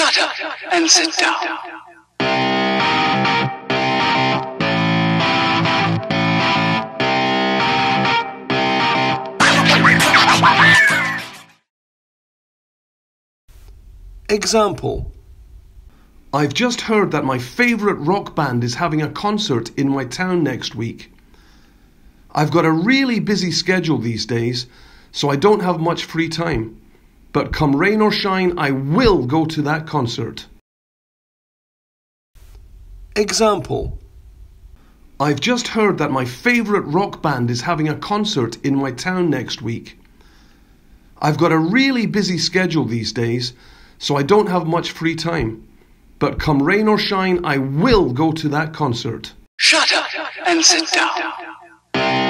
Shut up and sit down. Example: I've just heard that my favorite rock band is having a concert in my town next week. I've got a really busy schedule these days, so I don't have much free time. But come rain or shine, I will go to that concert. Example: I've just heard that my favorite rock band is having a concert in my town next week. I've got a really busy schedule these days, so I don't have much free time. But come rain or shine, I will go to that concert. Shut up and sit down.